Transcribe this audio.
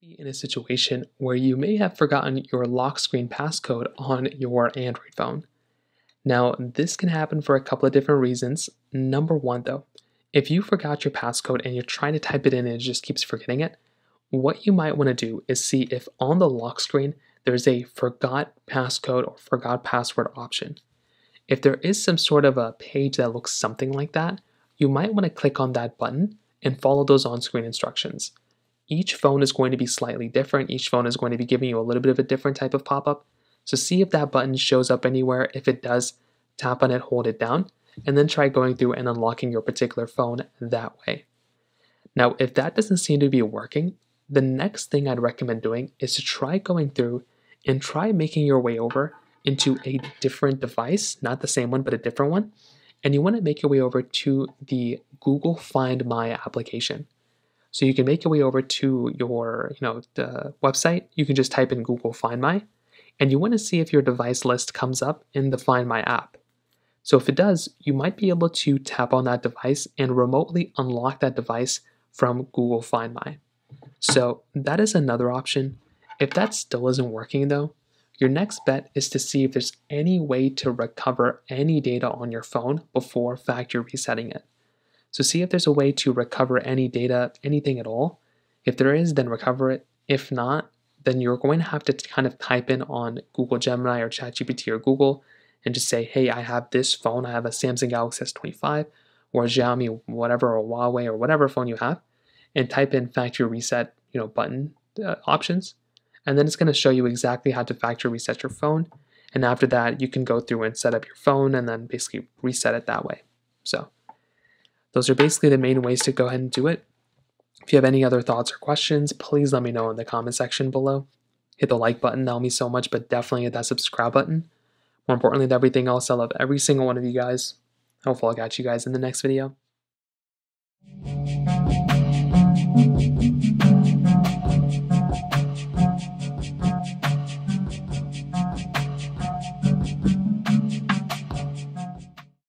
be in a situation where you may have forgotten your lock screen passcode on your Android phone. Now, this can happen for a couple of different reasons. Number one, though, if you forgot your passcode and you're trying to type it in and it just keeps forgetting it, what you might want to do is see if on the lock screen there's a forgot passcode or forgot password option. If there is some sort of a page that looks something like that, you might want to click on that button and follow those on-screen instructions. Each phone is going to be slightly different. Each phone is going to be giving you a little bit of a different type of pop-up. So see if that button shows up anywhere. If it does, tap on it, hold it down, and then try going through and unlocking your particular phone that way. Now, if that doesn't seem to be working, the next thing I'd recommend doing is to try going through and try making your way over into a different device, not the same one, but a different one. And you want to make your way over to the Google Find My application. So you can make your way over to your, the website. You can just type in Google Find My, and you want to see if your device list comes up in the Find My app. So if it does, you might be able to tap on that device and remotely unlock that device from Google Find My. So that is another option. If that still isn't working though, your next bet is to see if there's any way to recover any data on your phone before factory resetting it. So see if there's a way to recover any data, anything at all. If there is, then recover it. If not, then you're going to have to kind of type in on Google Gemini or ChatGPT or Google and just say, hey, I have this phone. I have a Samsung Galaxy S25 or a Xiaomi, whatever, or Huawei or whatever phone you have, and type in factory reset, button options. And then it's going to show you exactly how to factory reset your phone. And after that, you can go through and set up your phone and then basically reset it that way. So those are basically the main ways to go ahead and do it. If you have any other thoughts or questions, please let me know in the comment section below. Hit the like button, that'll mean so much, but definitely hit that subscribe button. More importantly than everything else, I love every single one of you guys. Hopefully I'll catch you guys in the next video.